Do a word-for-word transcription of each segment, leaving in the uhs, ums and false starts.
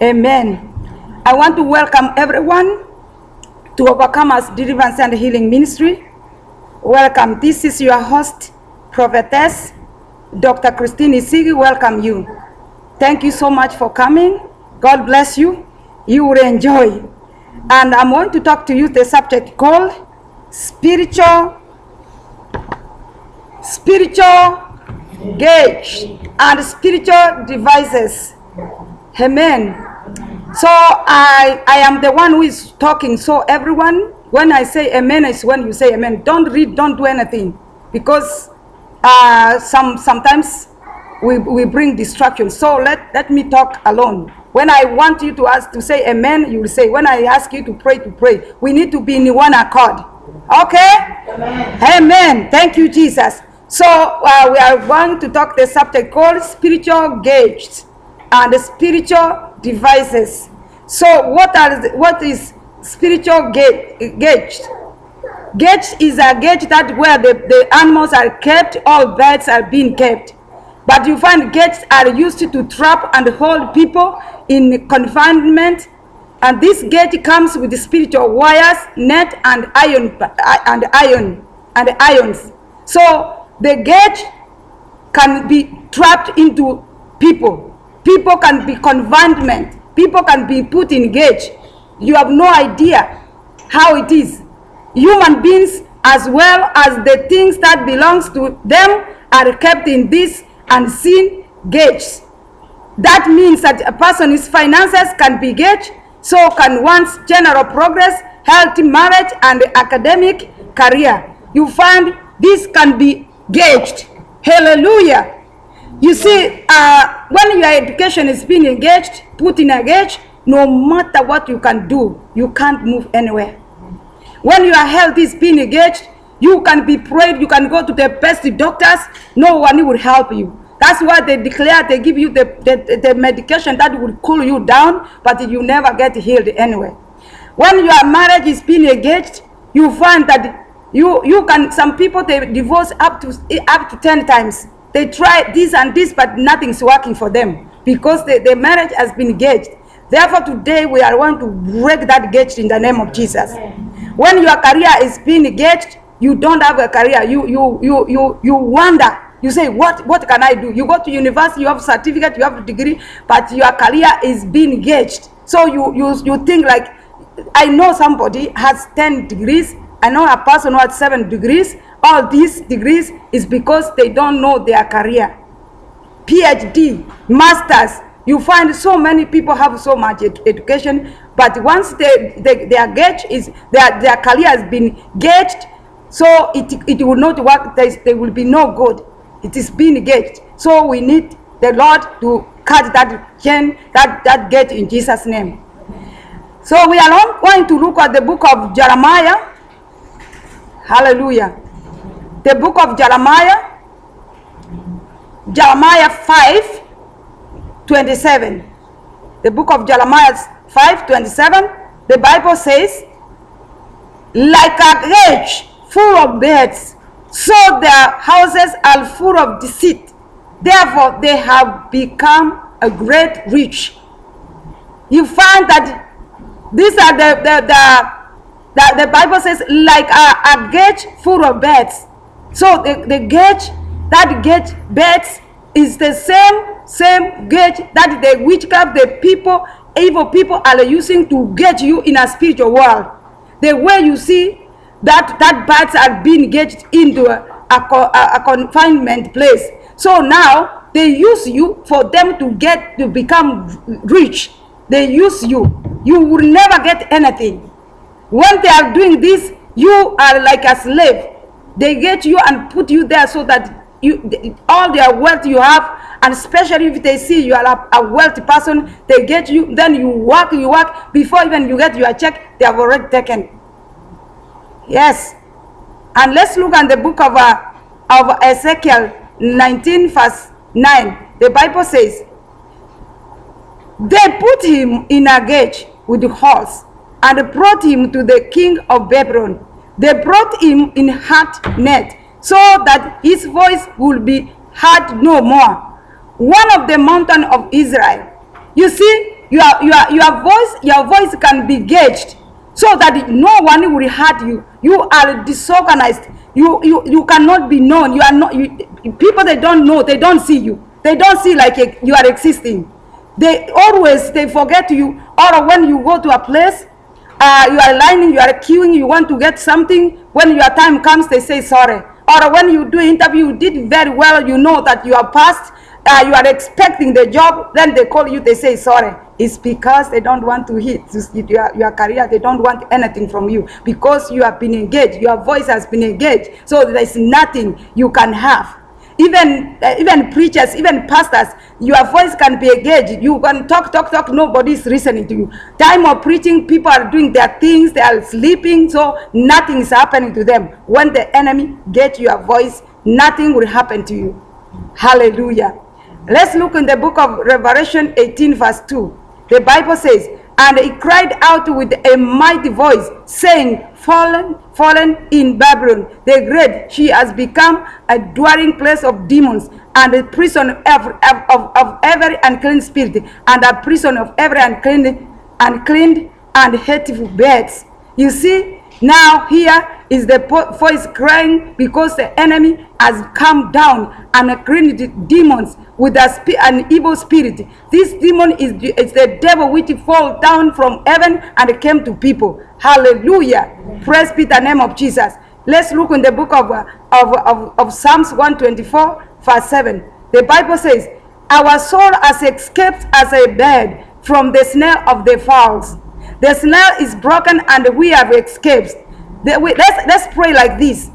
Amen. I want to welcome everyone to Overcomer's Deliverance and Healing Ministry. Welcome. This is your host, Prophetess Doctor Christine Isigi. Welcome you. Thank you so much for coming. God bless you. You will enjoy. And I'm going to talk to you the subject called spiritual, spiritual gauge and spiritual devices. Amen. So I, I am the one who is talking. So everyone, when I say amen, is when you say amen. Don't read, don't do anything. Because uh, some sometimes we, we bring distraction. So let, let me talk alone. When I want you to ask to say amen, you will say. When I ask you to pray, to pray. We need to be in one accord. Okay? Amen. Amen. Thank you, Jesus. So uh, we are going to talk the subject called spiritual gauge and the spiritual devices. So what are the, what is spiritual gauge? Gauge Gauge is a gauge that where the, the animals are kept, all birds are being kept. But you find gauges are used to trap and hold people in confinement. And this gauge comes with the spiritual wires, net, and iron and iron and ions. So the gauge can be trapped into people. People can be confinement. People can be put in gauge. You have no idea how it is. Human beings, as well as the things that belongs to them, are kept in these unseen gauges. That means that a person's finances can be gauged. So can one's general progress, healthy marriage, and academic career. You find this can be gauged. Hallelujah. You see, uh, when your education is being engaged, put in a gauge, no matter what you can do, you can't move anywhere. When your health is being engaged, you can be prayed, you can go to the best doctors, no one will help you. That's why they declare, they give you the, the, the medication that will cool you down, but you never get healed anyway. When your marriage is being engaged, you find that you, you can, some people, they divorce up to, up to ten times. They try this and this, but nothing's working for them because the, the marriage has been gauged. Therefore, today we are going to break that gauge in the name of Jesus. When your career is being gauged, you don't have a career. You you you you you wonder. You say, what what can I do? You go to university, you have a certificate, you have a degree, but your career is being gauged. So you you you think like, I know somebody has ten degrees. I know a person who has seven degrees. All these degrees is because they don't know their career. PhD, masters. You find so many people have so much ed education, but once they, they, their gauge is their their career has been gauged, so it it will not work. There, is, there will be no good. It is being gauged. So we need the Lord to cut that chain, that that gauge in Jesus' name. So we are going to look at the book of Jeremiah. Hallelujah. The book of Jeremiah, Jeremiah five twenty-seven. The book of Jeremiah five twenty-seven, the Bible says, like a gauge full of birds, so their houses are full of deceit. Therefore, they have become a great rich. You find that these are the, the, the, the, the Bible says, like a, a gauge full of birds. So the, the gauge, that gauge birds is the same, same gauge that the witchcraft, the people, evil people are using to gauge you in a spiritual world. The way you see that, that birds are being gauged into a, a, a confinement place. So now they use you for them to get, to become rich. They use you. You will never get anything. When they are doing this, you are like a slave. They get you and put you there so that you, all their wealth you have, and especially if they see you are a wealthy person, they get you, then you work, you work, before even you get your check, they have already taken. Yes. And let's look at the book of, uh, of Ezekiel nineteen verse nine. The Bible says, they put him in a gauge with the horse and brought him to the king of Babylon. They brought him in hard net, so that his voice would be heard no more. One of the mountains of Israel, You see, your your your voice your voice can be gauged so that no one will hurt you. You are disorganized. You you you cannot be known. You are not. You, people they don't know. They don't see you. They don't see like a, you are existing. They always they forget you. Or when you go to a place, uh, you are lining, you are queuing, you want to get something. When your time comes, they say sorry. Or when you do interview, you did very well. You know that you are passed. Uh, you are expecting the job. Then they call you. They say sorry. It's because they don't want to hit your, your career. They don't want anything from you because you have been engaged. Your voice has been engaged. So there is nothing you can have. Even uh, even preachers, even pastors, your voice can be engaged. You can talk, talk, talk. Nobody is listening to you. Time of preaching, people are doing their things. They are sleeping, so nothing is happening to them. When the enemy gets your voice, nothing will happen to you. Hallelujah. Let's look in the book of Revelation eighteen, verse two. The Bible says, "And he cried out with a mighty voice, saying, Fallen, fallen in Babylon, the great, she has become a dwelling place of demons, and a prison of every, of, of every unclean spirit, and a prison of every unclean, unclean and hateful birds." You see, now here is the voice crying because the enemy has come down and unclean demons with an evil spirit. This demon is, is the devil which fall down from heaven and came to people. Hallelujah. Amen. Praise be the name of Jesus. Let's look in the book of, of, of, of Psalms one twenty-four, verse seven. The Bible says, "Our soul has escaped as a bird from the snare of the fowls. The snare is broken and we have escaped." The, we, let's, let's pray like this.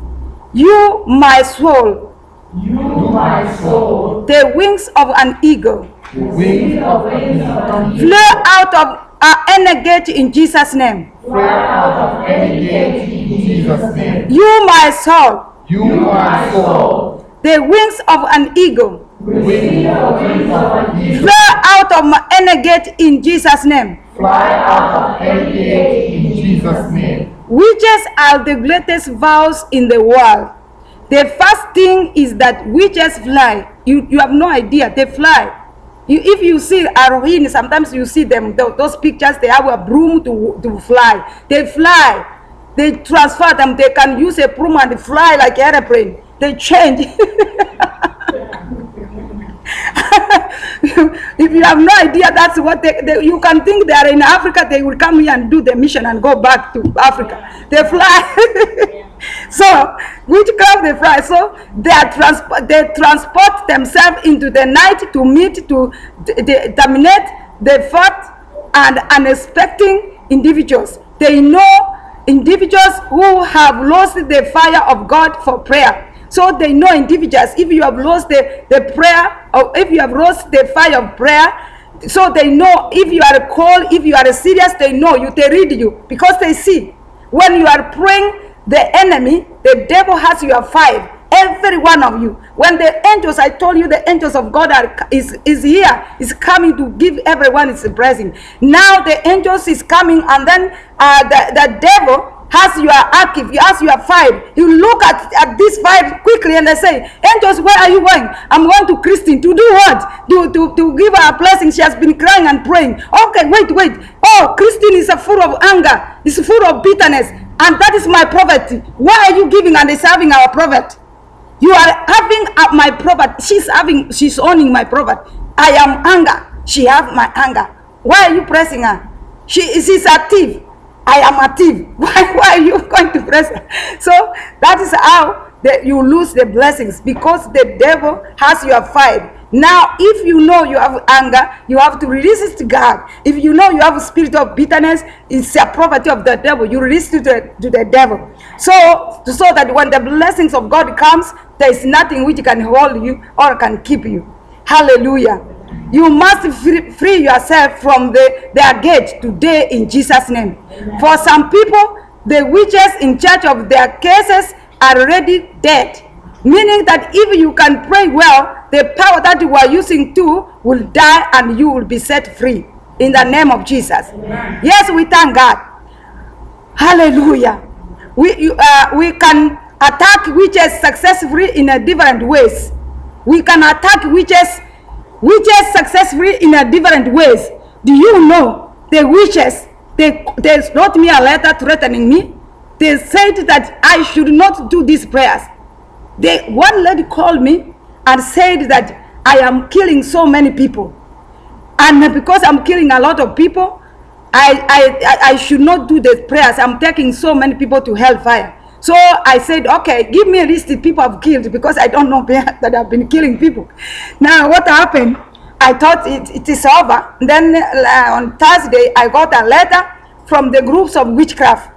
You, my soul, You, my soul, the wings of an eagle, the wings of an eagle, fly out of uh, any gate in Jesus' name. Fly out of any gate in Jesus' name. You, my soul, You, my soul, the wings of an eagle, the wings of an eagle, fly out of any gate in Jesus' name. Fly out of any gate in Jesus' name. Witches are the greatest vows in the world. The first thing is that witches fly. You, you have no idea. They fly. You, if you see Arohin, sometimes you see them, th those pictures, they have a broom to, to fly. They fly. They transfer them. They can use a broom and fly like an airplane. They change. If you have no idea, that's what they, they, you can think they are in Africa, they will come here and do the mission and go back to Africa. They fly. So, witchcraft, they fly. So, they, are transpo they transport themselves into the night to meet, to dominate the thought and unexpecting individuals. They know individuals who have lost the fire of God for prayer. So they know individuals, if you have lost the, the prayer, or if you have lost the fire of prayer, so they know if you are cold, if you are serious, they know you, they read you, because they see. When you are praying, the enemy, the devil has your fire, every one of you. When the angels, I told you the angels of God are, is, is here, is coming to give everyone his blessing. Now the angels is coming, and then uh, the, the devil has your archive, you ask your five. You look at, at this five quickly and they say, "Angels, where are you going?" "I'm going to Christine." "To do what?" To, to, to give her a blessing. She has been crying and praying. Okay, wait, wait. "Oh, Christine is full of anger, is full of bitterness, and that is my poverty. Why are you giving and serving our prophet? You are having my prophet. She's having, she's owning my prophet. I am anger. She have my anger. Why are you pressing her? She is a thief. I am a thief. Why, why are you going to press her?" So that is how the, you lose the blessings, because the devil has your fire. Now, if you know you have anger, you have to resist God. If you know you have a spirit of bitterness, it's a property of the devil. You resist it to, to the devil. So, so that when the blessings of God comes, there is nothing which can hold you or can keep you. Hallelujah. You must free, free yourself from the, their gate today in Jesus' name. Amen. For some people, the witches in charge of their cases are already dead. Meaning that if you can pray well, the power that you are using too will die and you will be set free. In the name of Jesus. Amen. Yes, we thank God. Hallelujah. We, you, uh, we can attack witches successfully in a different ways. We can attack witches witches successfully in a different ways. Do you know the witches, they, they wrote me a letter threatening me. They said that I should not do these prayers. They, one lady called me and said that I am killing so many people. And because I'm killing a lot of people, I, I, I should not do the prayers. I'm taking so many people to hellfire. So I said, okay, give me a list of people I've killed, because I don't know that I've been killing people. Now what happened, I thought it, it is over. Then uh, on Thursday, I got a letter from the groups of witchcraft.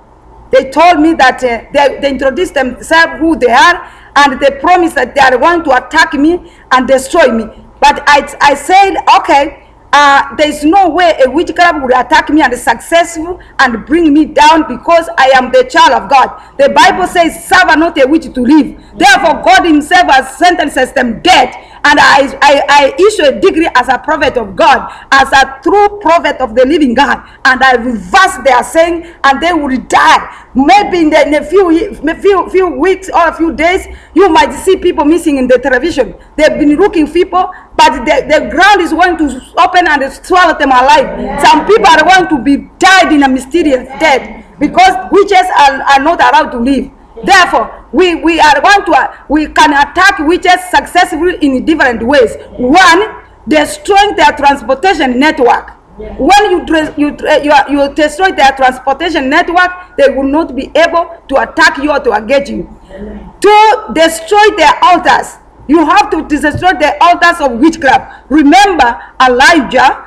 They told me that uh, they, they introduced themselves, who they are, and they promised that they are going to attack me and destroy me. But I, I said, okay, Uh, there is no way a witchcraft would attack me and be successful and bring me down, because I am the child of God. The Bible says, "Suffer not a witch to live." Therefore, God Himself has sentenced them dead. And I, I, I issue a decree as a prophet of God, as a true prophet of the living God. And I reverse their saying, and they will die. Maybe in, the, in a few, few, few weeks or a few days, you might see people missing in the television. They've been looking for people, but the, the ground is going to open and swallow them alive. Yeah. Some people are going to be died in a mysterious death, because witches are, are not allowed to live. Therefore, we, we are going to, uh, we can attack witches successfully in different ways. One, destroying their transportation network. Yes. When you, you, you, you destroy their transportation network, they will not be able to attack you or to engage you. Yes. Two, destroy their altars. You have to destroy the altars of witchcraft. Remember, Elijah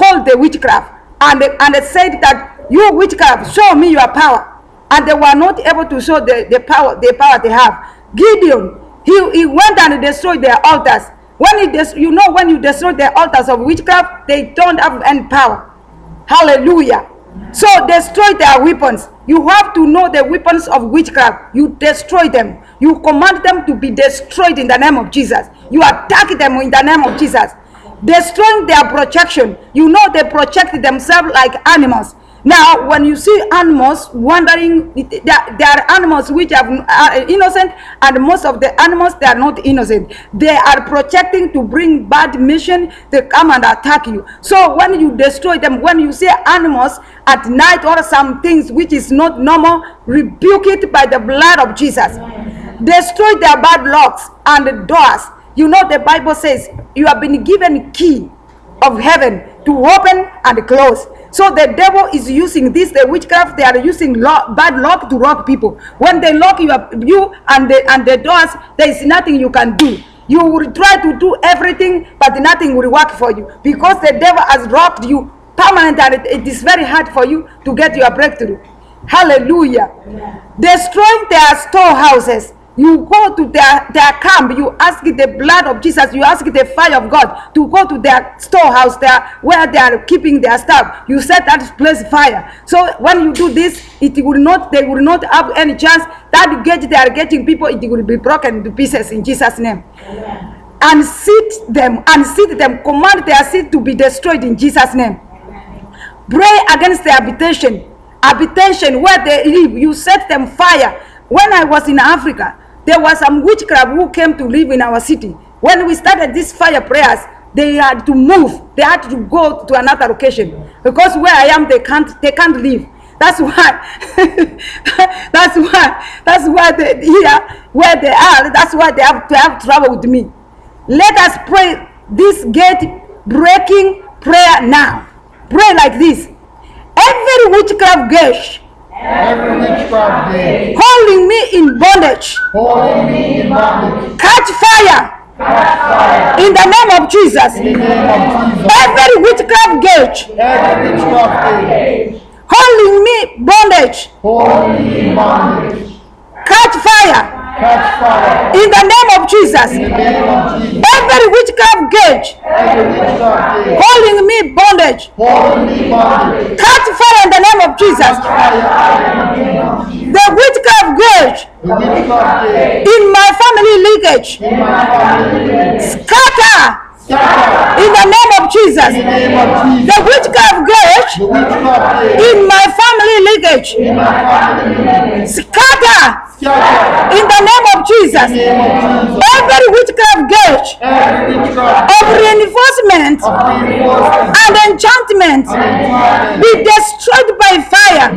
called the witchcraft and, and said that, "You witchcraft, show me your power." And they were not able to show the, the power the power they have. Gideon, he, he went and destroyed their altars. When he you know, when you destroy the altars of witchcraft, they don't have any power. Hallelujah. So destroy their weapons. You have to know the weapons of witchcraft. You destroy them. You command them to be destroyed in the name of Jesus. You attack them in the name of Jesus. Destroying their projection. You know, they project themselves like animals. Now, when you see animals wandering, there are animals which are innocent, and most of the animals, they are not innocent. They are projecting to bring bad mission. They come and attack you. So when you destroy them, when you see animals at night or some things which is not normal, rebuke it by the blood of Jesus. Destroy their bad locks and doors. You know, the Bible says you have been given key of heaven to open and close. So the devil is using this, the witchcraft, they are using lock, bad luck to rob people. When they lock you up, you and the, and the doors, there is nothing you can do. You will try to do everything, but nothing will work for you, because the devil has robbed you permanent, and it, it is very hard for you to get your breakthrough. Hallelujah. Yeah. Destroying their storehouses. You go to their, their camp, you ask the blood of Jesus, you ask the fire of God to go to their storehouse, their, where they are keeping their stuff. You set that place fire. So when you do this, it will not, they will not have any chance. That gate they are getting people, it will be broken to pieces in Jesus' name. Amen. And seat them, and seat them, command their seat to be destroyed in Jesus' name. Amen. Pray against their habitation, habitation where they live, you set them fire. When I was in Africa, there was some witchcraft who came to live in our city. When we started these fire prayers, they had to move. They had to go to another location, because where I am, they can't, they can't live. That's why, that's why, that's why they, here, where they are, that's why they have to have trouble with me. Let us pray this gate breaking prayer now. Pray like this. Every witchcraft gate Every witchcraft gate holding me in bondage, holding me in bondage, catch fire, catch fire in the name of Jesus. In the name of Jesus. Every witchcraft gate, every witchcraft gate holding me bondage, holding me bondage, catch fire. Catch fire. In the name of Jesus. In the name of Jesus. Every witchcraft gate holding me bondage, holding me bondage, catch fire in the name of Jesus. The witchcraft gate in my family lineage, scatter, scatter in the name of of Jesus. The witchcraft gauge in my family lineage, scatter in the name of Jesus. Every witchcraft gauge of reinforcement and enchantment be destroyed by fire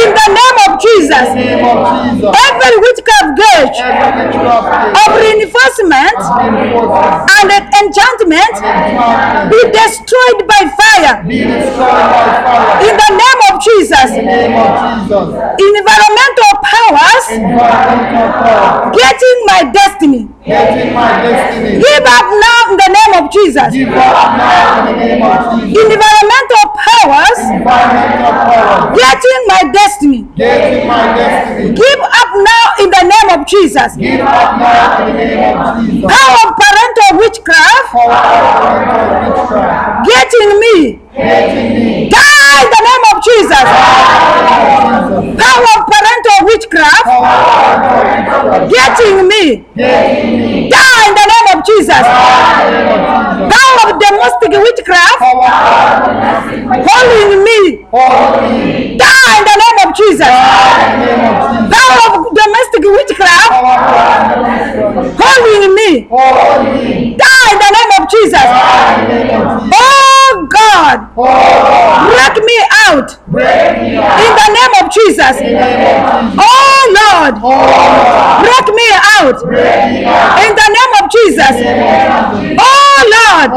in the name of Jesus. Every witchcraft gauge of reinforcement and enchantment be destroyed by fire in the name of Jesus. Environmental powers getting my destiny, give up now in the name of Jesus. Environmental powers getting my destiny, give up now in the name of Jesus. Power of parental witchcraft getting me, die in the name of Jesus. Power of parental witchcraft getting me, die in the name of Jesus. Power of domestic witchcraft holding me, die in the name of Jesus. Power of domestic witchcraft holding me, die in the name of Jesus. Oh God, break me out in the name of Jesus. Oh Lord, break me out in the name of Jesus. Oh Lord,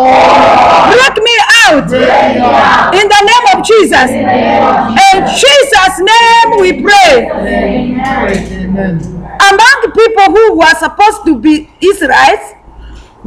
break me out in the name of Jesus. In Jesus' name we pray. Among people who were supposed to be Israelites,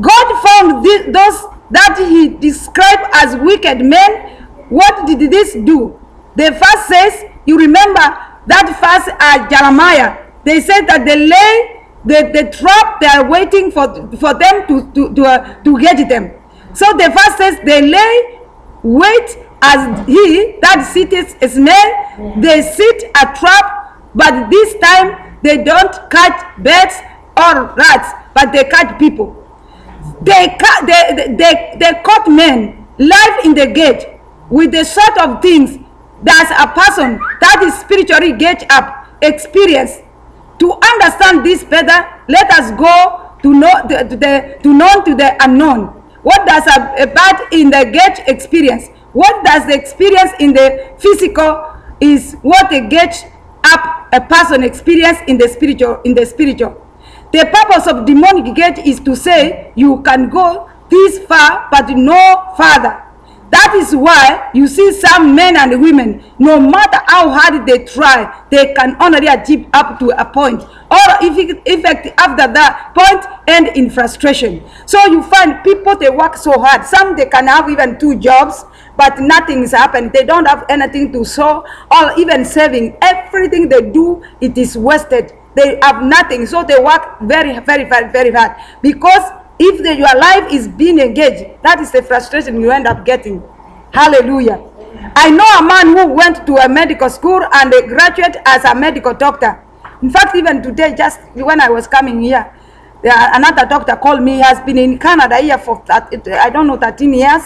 God found th those that he described as wicked men. What did this do? The verse says, you remember that verse at Jeremiah. They said that they lay the, the trap, they are waiting for, for them to, to, to, uh, to get them. So the verse says, they lay wait as he that sitteth a snare, they sit a trap, but this time they don't catch birds or rats, but they catch people. They, they, they, they caught men live in the gate with the sort of things that a person that is spiritually gate up experience. To understand this better, let us go to know the, to the to known to the unknown. What does a, a bat in the gate experience? What does the experience in the physical is what a gate up a person experience in the spiritual in the spiritual. The purpose of demonic gate is to say you can go this far but no farther. That is why you see some men and women, no matter how hard they try, they can only achieve up to a point, or if it, in fact after that point end in frustration. So you find people, they work so hard. Some they can have even two jobs, but nothing is happening. They don't have anything to sow or even saving. Everything they do, it is wasted. They have nothing, so they work very, very, very, very hard. Because if the, your life is being engaged, that is the frustration you end up getting. Hallelujah. I know a man who went to a medical school and a graduate as a medical doctor. In fact, even today, just when I was coming here, another doctor called me. He has been in Canada here for, I don't know, thirteen years.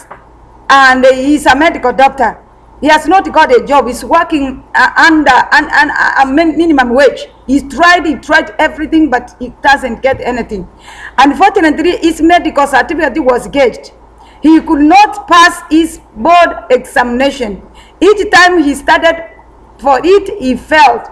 And he's a medical doctor. He has not got a job. He's working uh, under an, an, a minimum wage. He's tried, he tried everything, but he doesn't get anything. Unfortunately, his medical certificate was gauged. He could not pass his board examination. Each time he started for it, he failed.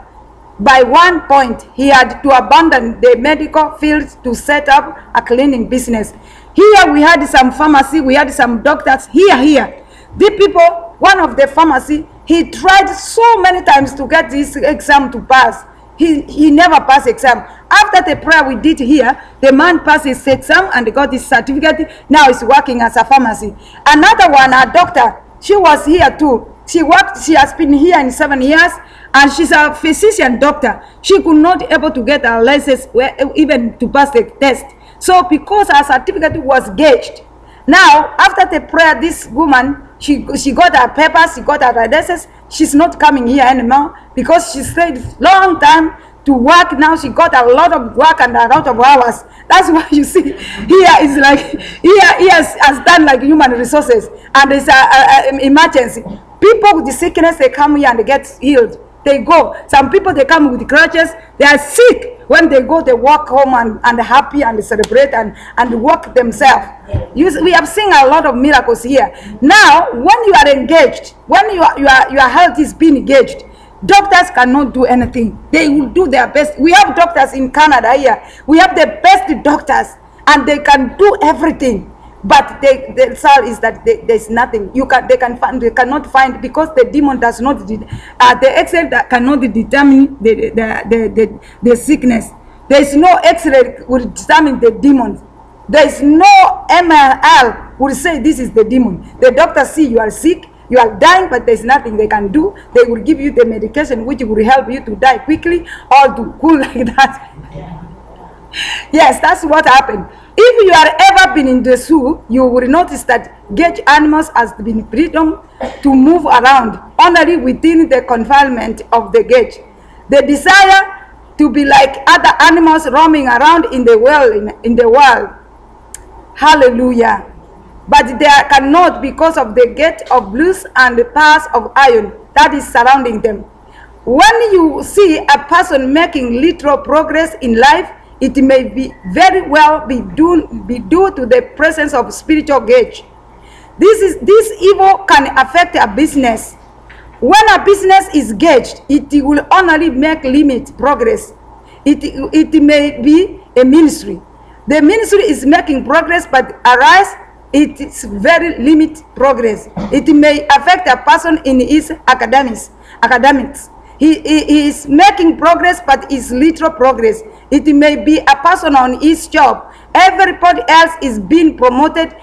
By one point, he had to abandon the medical field to set up a cleaning business. Here we had some pharmacy, we had some doctors, here, here. The people, one of the pharmacy, he tried so many times to get this exam to pass. He, he never passed exam. After the prayer we did here, the man passed his exam and got his certificate. Now he's working as a pharmacy. Another one, a doctor, she was here too. She worked, she has been here in seven years, and she's a physician doctor. She could not able to get her license where, even to pass the test. So because her certificate was gauged, now after the prayer, this woman, She, she got her papers, she got her addresses. She's not coming here anymore because she stayed long time to work. Now she got a lot of work and a lot of hours. That's why you see here is like here he has, has done like human resources, and it's an emergency. People with the sickness, they come here and they get healed. They go. Some people, they come with crutches. They are sick. When they go, they walk home and, and happy and celebrate and, and walk themselves. You, we have seen a lot of miracles here. Now, when you are engaged, when you are, you are, your health is being engaged, doctors cannot do anything. They will do their best. We have doctors in Canada here. We have the best doctors, and they can do everything. But they, the result is that they, there's nothing. You can, they, can find, they cannot find, because the demon does not, uh, the X-ray that cannot determine the, the, the, the, the sickness. There is no X-ray will determine the demon. There is no M R I will say this is the demon. The doctor see you are sick, you are dying, but there's nothing they can do. They will give you the medication which will help you to die quickly or to cool like that. Yeah. Yes, that's what happened. If you have ever been in the zoo, you will notice that cage animals has been freedom to move around only within the confinement of the cage. The desire to be like other animals roaming around in the world, in, in the world. Hallelujah. But they cannot, because of the gate of blues and the bars of iron that is surrounding them. When you see a person making literal progress in life, it may be very well be due, be due to the presence of spiritual gauge. This is this evil can affect a business. When a business is gauged, it will only make limit progress. It, it may be a ministry. The ministry is making progress, but arise, it is very limit progress. It may affect a person in his academics. academics. He, he, he is making progress, but is little progress. It may be a person on his job. Everybody else is being promoted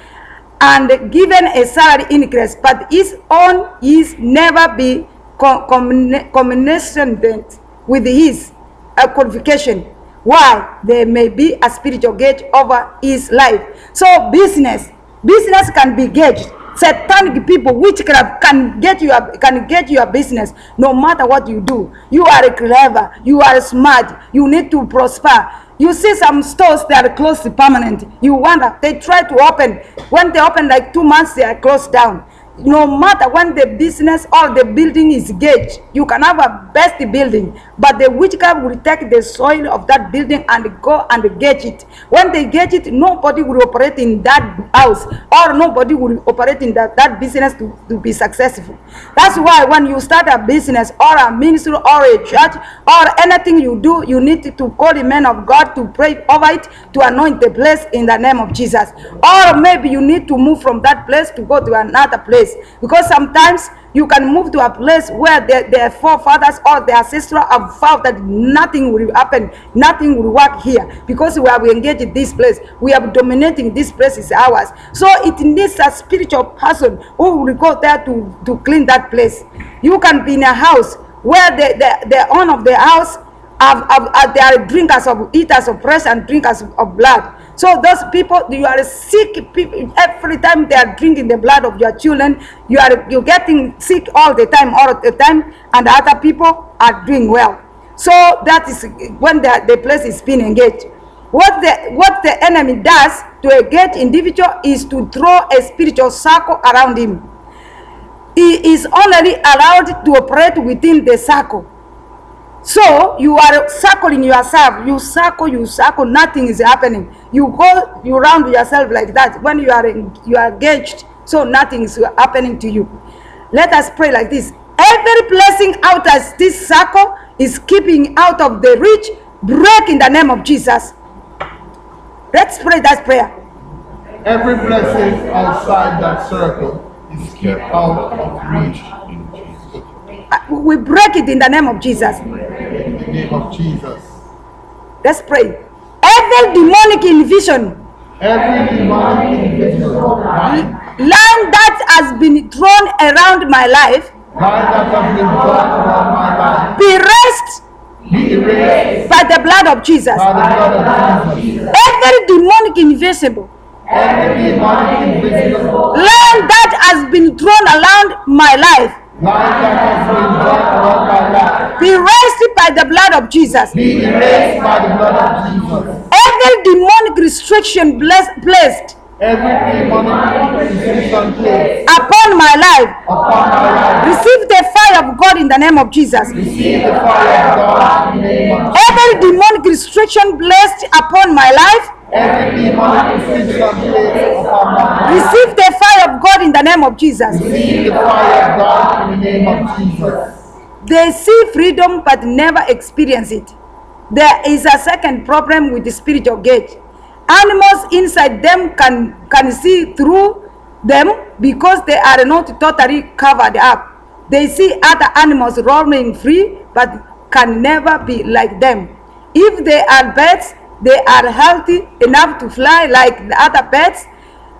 and given a salary increase, but his own is never be commensurate with his uh, qualification. Why? There may be a spiritual gauge over his life. So business, business can be gauged. Satanic people, witchcraft can get your can get your business. No matter what you do, you are clever, you are smart, you need to prosper. You see some stores that are closed permanent. You wonder, they try to open. When they open like two months, they are closed down. No matter when the business or the building is gauged, you can have a best building, but the witchcraft will take the soil of that building and go and gauge it. When they gauge it, nobody will operate in that house, or nobody will operate in that, that business to, to be successful. That's why when you start a business or a ministry or a church or anything you do, you need to call the man of God to pray over it, to anoint the place in the name of Jesus. Or maybe you need to move from that place to go to another place. Because sometimes you can move to a place where their, their forefathers or their ancestors have found that nothing will happen, nothing will work here, because we have engaged in this place, we are dominating this place is ours. So it needs a spiritual person who will go there to, to clean that place. You can be in a house where the, the, the owner of the house have, have, have, they are drinkers of eaters of flesh and drinkers of, of blood. So those people, you are sick people. Every time they are drinking the blood of your children, you are you're getting sick all the time, all the time, and the other people are doing well. So that is when the, the place is being engaged. What the, what the enemy does to engage individual is to throw a spiritual circle around him. He is only allowed to operate within the circle. So you are circling yourself, you circle, you circle, nothing is happening. You go, you round yourself like that. When you are you are engaged, so nothing is happening to you. Let us pray like this. Every blessing out of this circle is keeping out of the reach, break in the name of Jesus. Let's pray that prayer. Every blessing outside that circle is kept out of reach in Jesus. We break it in the name of Jesus. In the name of Jesus. Let's pray. Every demonic invasion, every demonic invasion, line that has been thrown around my life, line that has been thrown around my life, be raised, be raised by the blood of Jesus. By the blood of Jesus. Every demonic invasion, every demonic invasion, line that has been thrown around my life, be raised by the blood of Jesus. Be raised by the blood of Jesus. Every every demonic restriction placed upon my life, upon my life. Receive the fire of God in the name of Jesus. Receive the fire of God in the name of Jesus. Every demonic restriction placed upon my life, every demonic restriction placed upon my life. Receive the fire of God in the name of Jesus. Receive the fire of God in the name of Jesus. They see freedom but never experience it. There is a second problem with the spiritual gate. Animals inside them can, can see through them because they are not totally covered up. They see other animals roaming free but can never be like them. If they are birds, they are healthy enough to fly like the other birds,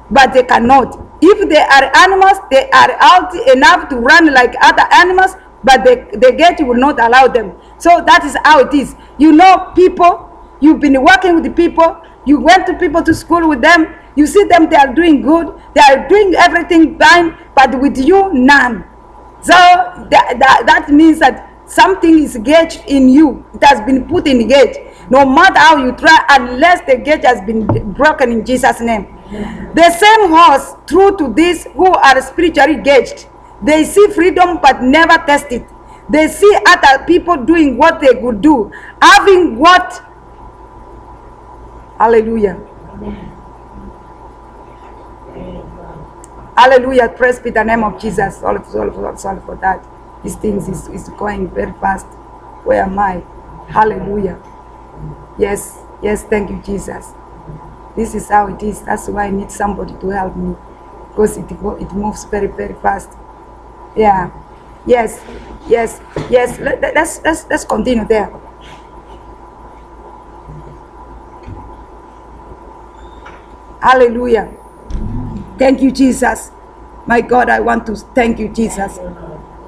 but they cannot. If they are animals, they are healthy enough to run like other animals, but the, the gate will not allow them. So that is how it is. You know people, you've been working with the people, you went to people to school with them, you see them, they are doing good, they are doing everything fine, but with you, none. So that, that, that means that something is gauged in you. It has been put in the gate. No matter how you try, unless the gate has been broken in Jesus' name. The same horse, true to these who are spiritually gauged, they see freedom but never test it. They see other people doing what they could do, having what? Hallelujah. Amen. Hallelujah. Praise be the name of Jesus. All of, all of, all of, all of for that. These things is, is going very fast. Where am I? Hallelujah. Yes. Yes. Thank you, Jesus. This is how it is. That's why I need somebody to help me. Because it, it moves very, very fast. Yeah. Yes. Yes. Yes. Let, let's, let's, let's continue there. Hallelujah. Thank you, Jesus. My God, I want to thank you, Jesus.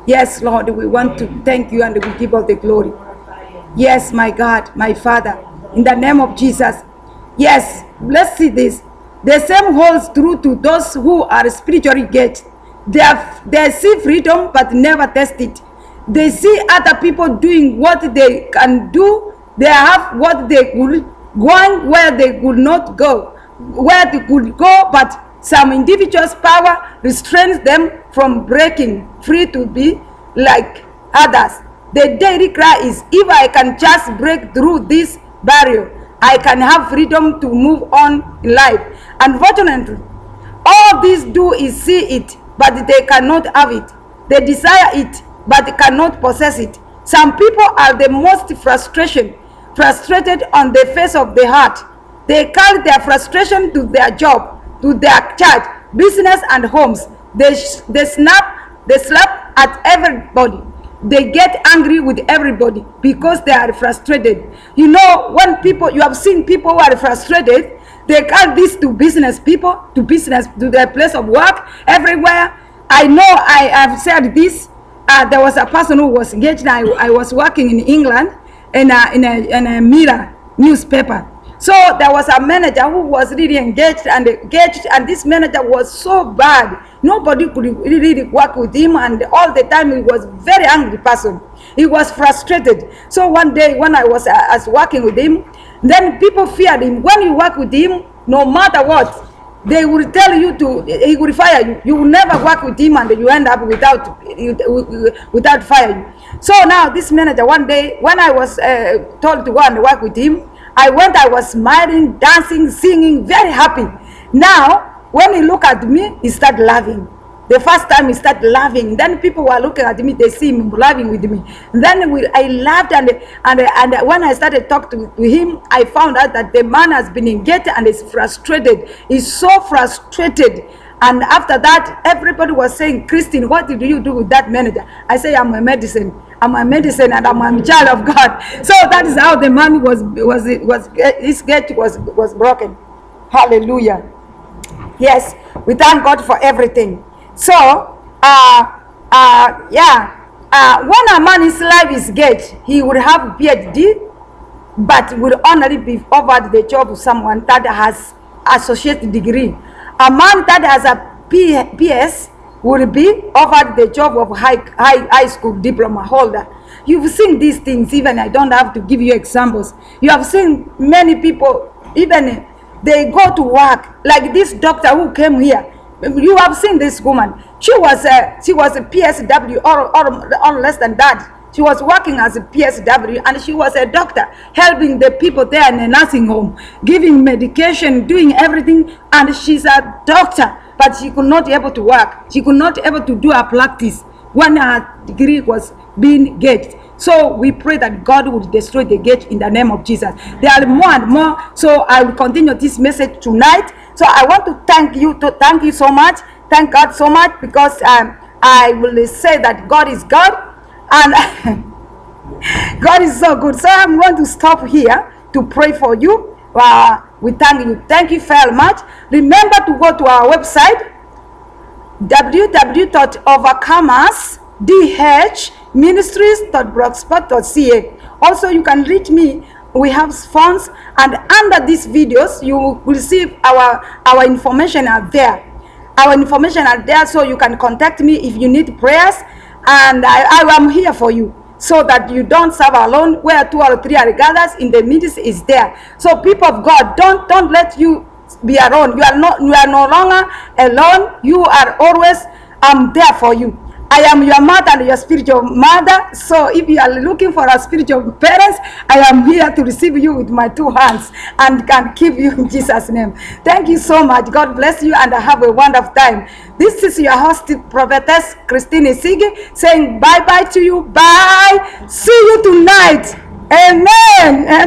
Yes, Lord, we want to thank you and we give all the glory. Yes, my God, my Father, in the name of Jesus. Yes, let's see this. The same holds true to those who are spiritually gated. They, have, they see freedom but never test it. They see other people doing what they can do. They have what they could, going where they could not go. Where they could go, but some individual's power restrains them from breaking free to be like others. The daily cry is, if I can just break through this barrier, I can have freedom to move on in life. Unfortunately, all these do is see it, but they cannot have it. They desire it, but they cannot possess it. Some people are the most frustration, frustrated on the face of the heart. They carry their frustration to their job, to their church, business and homes. They, they, snap, they slap at everybody. They get angry with everybody because they are frustrated. You know, when people, you have seen people who are frustrated, they carry this to business people, to business, to their place of work, everywhere. I know I have said this. Uh, there was a person who was engaged. I, I was working in England in a, in a, in a Mirror newspaper. So there was a manager who was really engaged and engaged, and this manager was so bad. Nobody could really work with him, and all the time he was a very angry person. He was frustrated. So one day when I was, I was working with him, then people feared him. When you work with him, no matter what, they will tell you to, he will fire you. You will never work with him, and you end up without, without firing you. So now this manager, one day when I was uh, told to go and work with him, I went, I was smiling, dancing, singing, very happy. Now, when he looked at me, he started laughing. The first time he started laughing. Then people were looking at me, they see him laughing with me. Then we, I laughed, and, and, and when I started talking to him, I found out that the man has been engaged and is frustrated. He's so frustrated. And after that, everybody was saying, Christine, what did you do with that manager? I say, I'm a medicine. I'm a medicine and I'm a child of God. So that is how the man was, was, was, his gate was, was broken. Hallelujah. Yes, we thank God for everything. So, uh, uh, yeah, uh, when a man's life is gated, he would have a PhD, but would only be offered the job of someone that has associate degree. A man that has a P S will be offered the job of high, high, high school diploma holder. You've seen these things, even I don't have to give you examples. You have seen many people even they go to work. Like this doctor who came here, you have seen this woman. She was a, she was a P S W or, or, or less than that. She was working as a P S W, and she was a doctor, helping the people there in a nursing home, giving medication, doing everything. And she's a doctor, but she could not be able to work. She could not be able to do her practice when her degree was being gauged. So we pray that God would destroy the gate in the name of Jesus. There are more and more. So I will continue this message tonight. So I want to thank you, to thank you so much. Thank God so much, because um, I will say that God is God. And God is so good. So I'm going to stop here to pray for you. Uh, we thank you. Thank you very much. Remember to go to our website, w w w dot overcomers d h ministries dot blogspot dot c a. Also, you can reach me. We have phones, and under these videos, you will see our our information are there. Our information are there, so you can contact me if you need prayers. And I, I am here for you, so that you don't serve alone. Where two or three are gathered, in the midst is there. So, people of God, don't don't let you be alone. You are not you are no longer alone. You are always um there for you. I am your mother and your spiritual mother. So, if you are looking for a spiritual parents, I am here to receive you with my two hands and can keep you in Jesus' name. Thank you so much. God bless you, and have a wonderful time. This is your host, prophetess Christine Isigi, saying bye-bye to you. Bye. See you tonight. Amen. Amen.